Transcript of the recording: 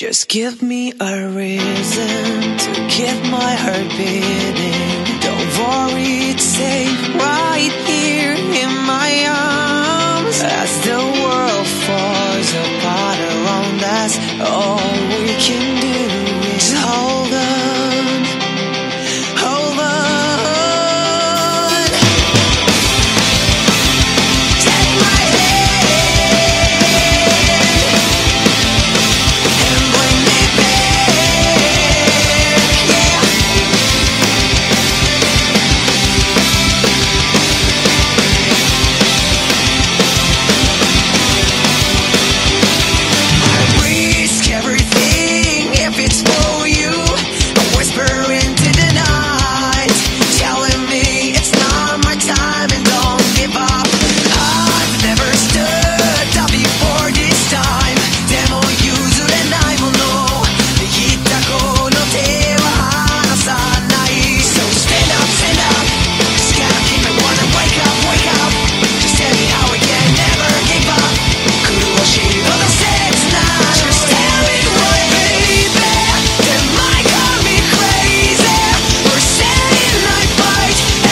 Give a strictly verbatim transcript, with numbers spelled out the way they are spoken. Just give me a reason to keep my heart beating. Don't worry, it's safe right here in my arms. As the world falls apart around us, all we can do